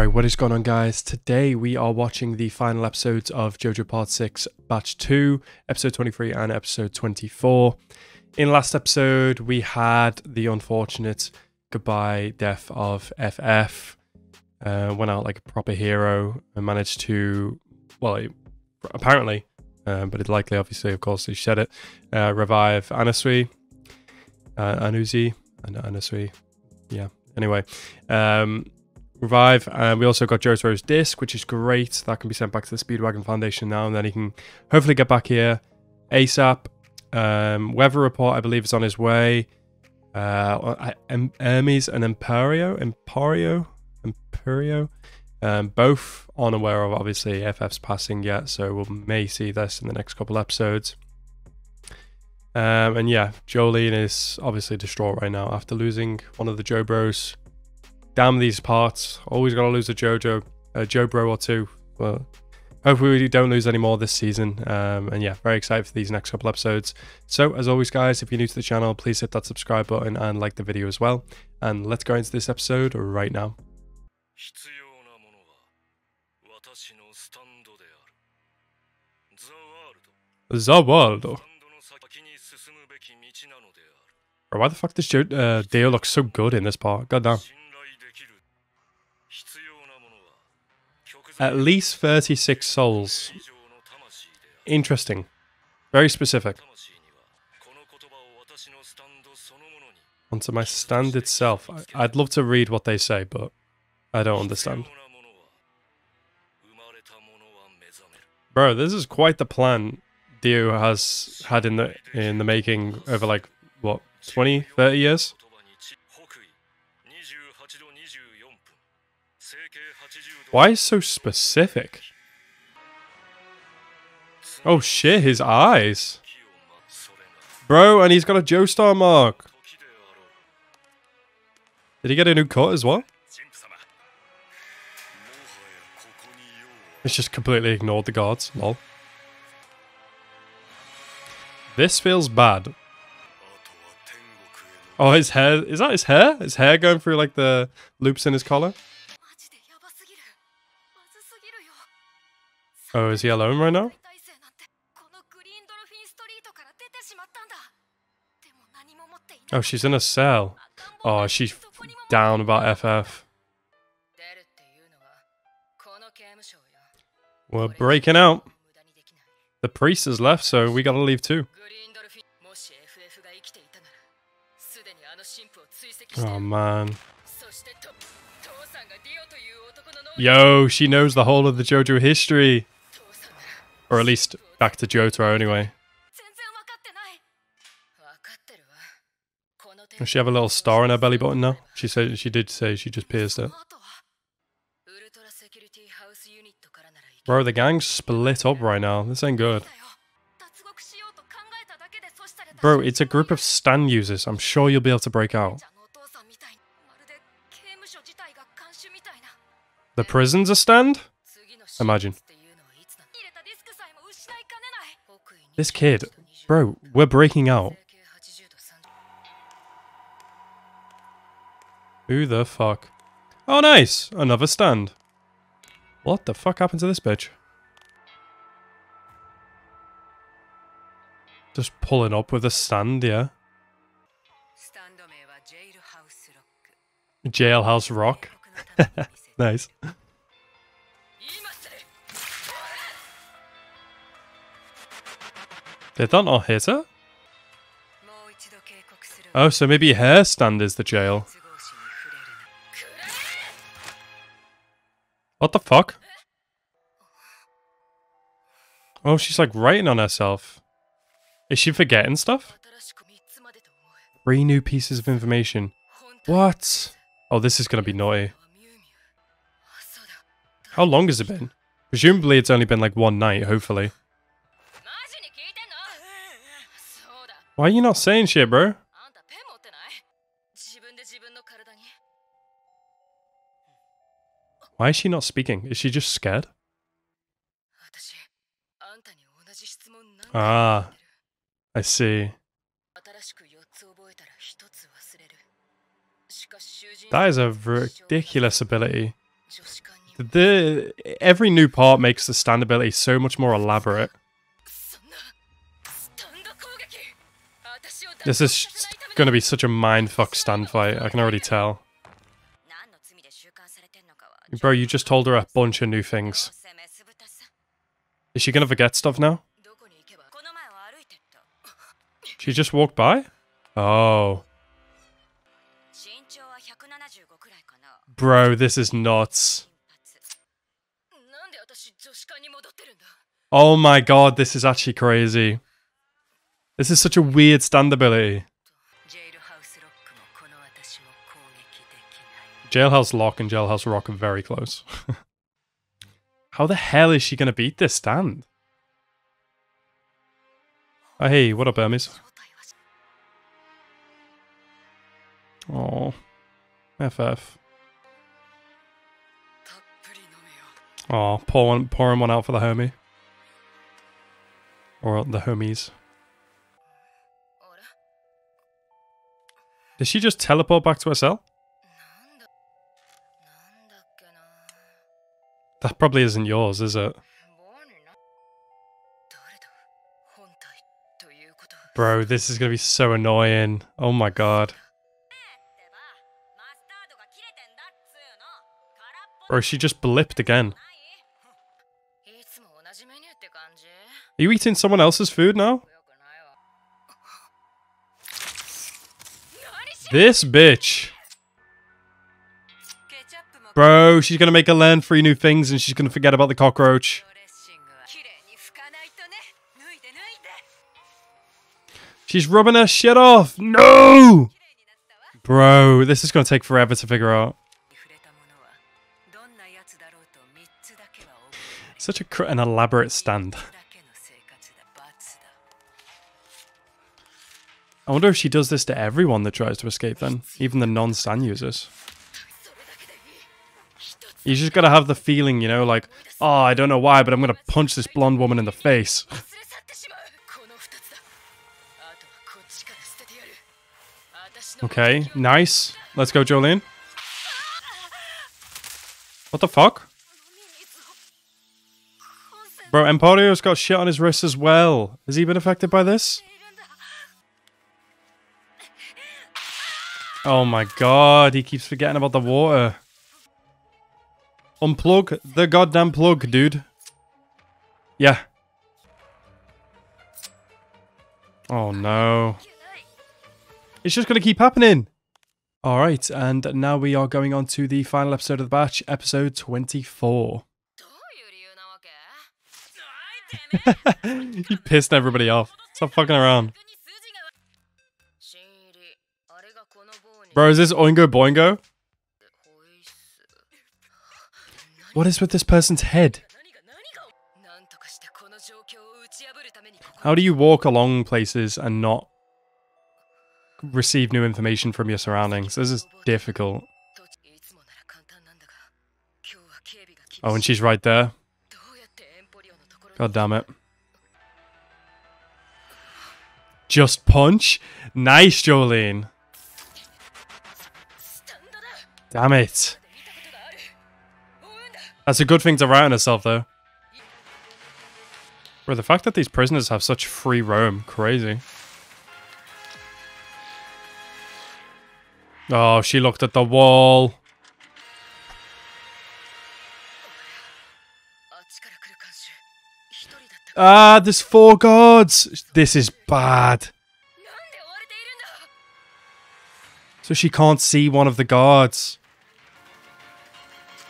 Alright, what is going on, guys? Today we are watching the final episodes of JoJo Part 6 Batch 2, Episode 23 and Episode 24. In last episode, we had the unfortunate goodbye death of FF. Went out like a proper hero and managed to, well, apparently, but it's likely, obviously, of course, he said it, revive Anasui, Anasui, yeah, anyway. Revive, and we also got Jotaro's disc, which is great. That can be sent back to the Speedwagon Foundation now, and then he can hopefully get back here ASAP. Weather Report, I believe, is on his way. Hermes and Emporio, both unaware of, obviously, FF's passing yet, so we may see this in the next couple episodes. And yeah, Jolyne is obviously distraught right now after losing one of the Joe Bros. Damn these parts. Always got to lose a Joe Bro or two. Well, hopefully we don't lose any more this season. And yeah, very excited for these next couple episodes. So as always, guys, if you're new to the channel, please hit that subscribe button and like the video as well. And let's go into this episode right now. The world. Why the fuck does Dio look so good in this part? Goddamn. At least 36 souls. Interesting. Very specific. Onto my stand itself. I'd love to read what they say, but I don't understand. Bro, this is quite the plan Dio has had in the making over like, what, 20, 30 years? Why is so specific? Oh shit, his eyes. Bro, and he's got a Joestar mark. Did he get a new cut as well? It's just completely ignored the guards, lol. This feels bad. Oh, his hair, is that his hair? His hair going through like the loops in his collar? Oh, is he alone right now? Oh, she's in a cell. Oh, she's down about FF. We're breaking out. The priest has left, so we gotta leave too. Oh, man. Yo, she knows the whole of the JoJo history. Or at least back to Jotaro anyway. Does she have a little star in her belly button now? She said she did say she just pierced it. Bro, the gang's split up right now. This ain't good. Bro, it's a group of Stan users. I'm sure you'll be able to break out. The prison's a stand? Imagine. This kid. Bro, we're breaking out. Who the fuck? Oh, nice! Another stand. What the fuck happened to this bitch? Just pulling up with a stand, yeah. Jailhouse Rock. Nice. Did that not hit her? Oh, so maybe her stand is the jail. What the fuck? Oh, she's like writing on herself. Is she forgetting stuff? 3 new pieces of information. What? Oh, this is gonna be naughty. How long has it been? Presumably it's only been like one night, hopefully. Why are you not saying shit, bro? Why is she not speaking? Is she just scared? Ah, I see. That is a ridiculous ability. Every new part makes the stand ability so much more elaborate. This is going to be such a mindfuck stand fight, I can already tell. Bro, you just told her a bunch of new things. Is she going to forget stuff now? She just walked by? Oh. Bro, this is nuts. Oh my god, this is actually crazy. This is such a weird stand ability. Jailhouse Lock and Jailhouse Rock are very close. How the hell is she going to beat this stand? Oh, hey, what up, Hermes? Oh, FF. Oh, pouring one out for the homie. Or the homies. Did she just teleport back to her cell? That probably isn't yours, is it? Bro, this is gonna be so annoying. Oh my god. Bro, she just blipped again. Are you eating someone else's food now? This bitch. Bro, she's gonna make her learn 3 new things and she's gonna forget about the cockroach. She's rubbing her shit off. No! Bro, this is gonna take forever to figure out. Such an elaborate stand. I wonder if she does this to everyone that tries to escape then, even the non-stand users. You just gotta have the feeling, you know, like, oh, I don't know why, but I'm gonna punch this blonde woman in the face. Okay, nice. Let's go, Jolyne. What the fuck? Bro, Emporio's got shit on his wrists as well. Has he been affected by this? Oh my god, he keeps forgetting about the water. Unplug the goddamn plug, dude. Yeah. Oh no. It's just gonna keep happening. Alright, and now we are going on to the final episode of the batch, episode 24. You pissed everybody off. Stop fucking around. Bro, is this Oingo Boingo? What is with this person's head? How do you walk along places and not receive new information from your surroundings? This is difficult. Oh, and she's right there. God damn it. Just punch? Nice, Jolyne. Damn it. That's a good thing to write on herself, though. Bro, the fact that these prisoners have such free roam, crazy. Oh, she looked at the wall. Ah, there's 4 guards. This is bad. So she can't see one of the guards.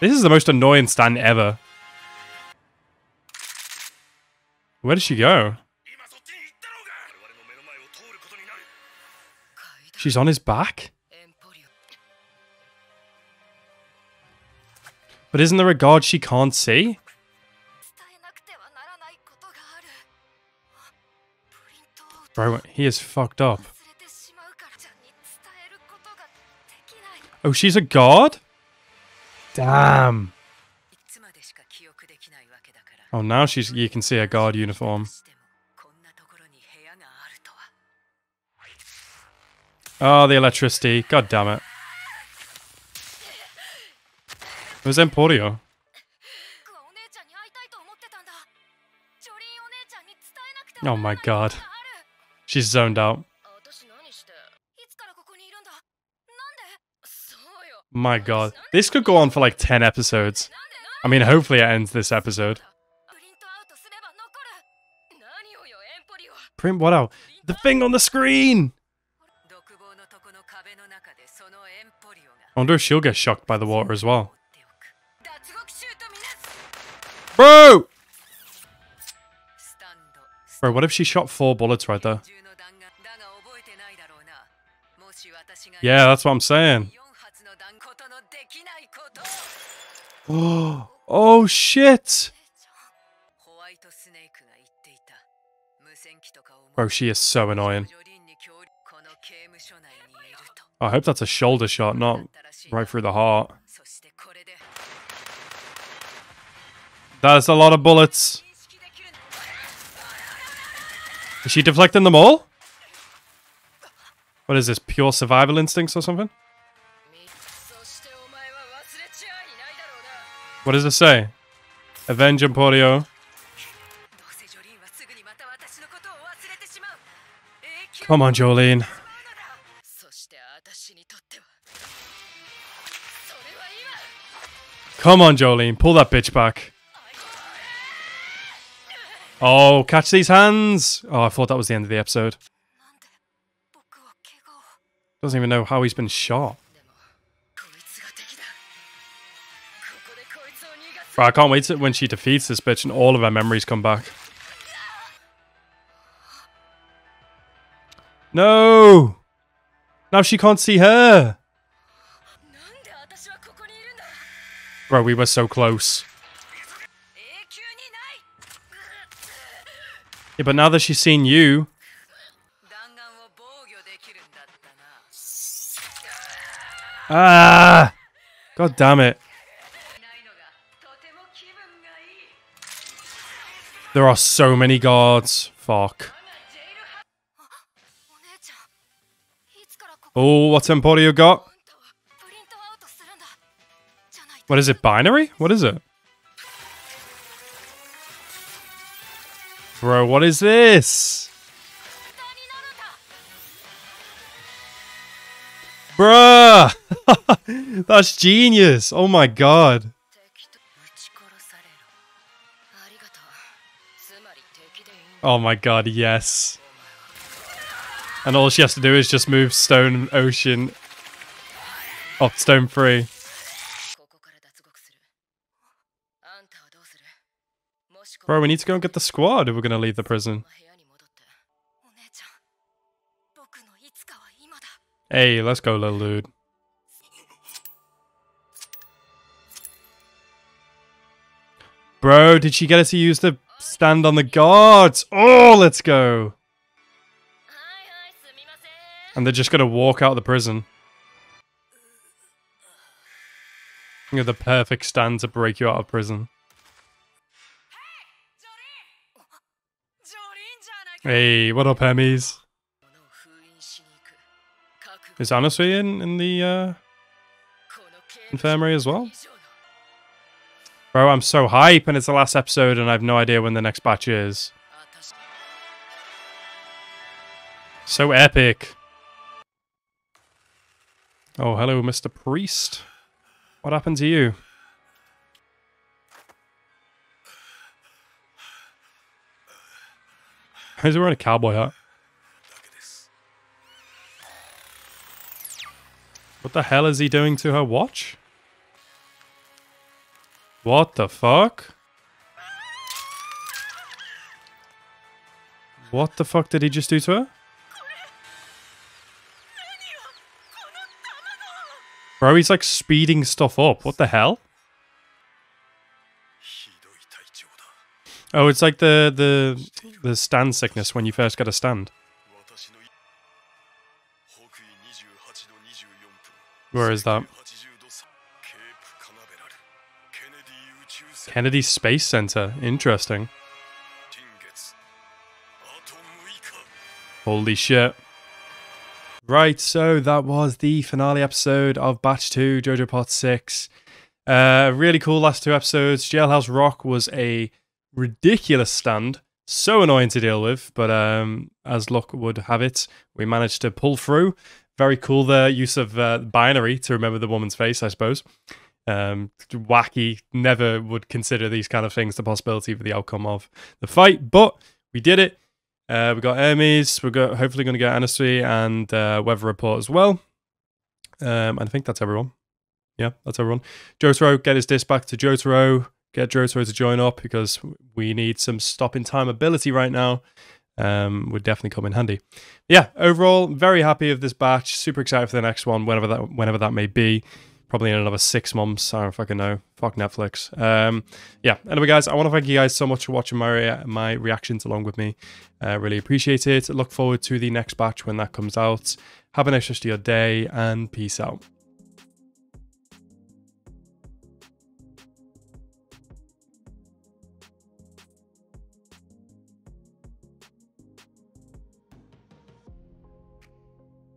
This is the most annoying stand ever. Where did she go? She's on his back? But isn't there a guard she can't see? Bro, he is fucked up. Oh, she's a guard? Damn. Oh, now she's. You can see a guard uniform. Oh, the electricity. God damn it. It was Emporio. Oh my god. She's zoned out. My god. This could go on for like 10 episodes. I mean, hopefully it ends this episode. Print what out? The thing on the screen! I wonder if she'll get shocked by the water as well. Bro! Bro, what if she shot 4 bullets right there? Yeah, that's what I'm saying. Oh, shit! Bro, she is so annoying. Oh, I hope that's a shoulder shot, not right through the heart. That's a lot of bullets. Is she deflecting them all? What is this, pure survival instincts or something? What does it say? Avenge Emporio. Come on, Jolyne. Come on, Jolyne. Pull that bitch back. Oh, catch these hands. Oh, I thought that was the end of the episode. Doesn't even know how he's been shot. Bro, I can't wait to when she defeats this bitch and all of her memories come back. No! Now she can't see her! Bro, we were so close. Yeah, but now that she's seen you... Ah! God damn it. There are so many guards. Fuck. Oh, what's Emporio got? What is it? Binary? What is it? Bro, what is this? Bruh! That's genius. Oh my god. Oh my god, yes. And all she has to do is just move Stone Ocean off Stone Free. Bro, we need to go and get the squad if we're going to leave the prison. Hey, let's go, little dude. Bro, did she get us to use the... Stand on the guards! Oh, let's go! And they're just gonna walk out of the prison. You're the perfect stand to break you out of prison. Hey, what up, Hermes? Is Anasui in the infirmary as well? Bro, I'm so hype, and it's the last episode, and I have no idea when the next batch is. So epic. Oh, hello, Mr. Priest. What happened to you? Who's wearing a cowboy hat? What the hell is he doing to her watch? What the fuck? What the fuck did he just do to her? Bro, he's like speeding stuff up. What the hell? Oh, it's like the stand sickness when you first get a stand. Where is that? Kennedy Space Center. Interesting. Holy shit. Right, so that was the finale episode of Batch 2, JoJo Part 6. Really cool last two episodes. Jailhouse Rock was a ridiculous stand. So annoying to deal with, but as luck would have it, we managed to pull through. Very cool, the use of binary to remember the woman's face, I suppose. Wacky, never would consider these kind of things the possibility for the outcome of the fight, but we did it. We got Hermes, we're hopefully going to get Anasui and Weather Report as well. I think that's everyone. Yeah, that's everyone. Jotaro, get his disc back to Jotaro. Get Jotaro to join up because we need some stop-in-time ability right now. Would definitely come in handy. Yeah, overall, very happy with this batch. Super excited for the next one, whenever that may be. Probably in another 6 months. I don't fucking know. Fuck Netflix. Yeah, anyway, guys, I want to thank you guys so much for watching my reactions along with me. Really appreciate it. Look forward to the next batch when that comes out. Have a nice rest of your day, and peace out.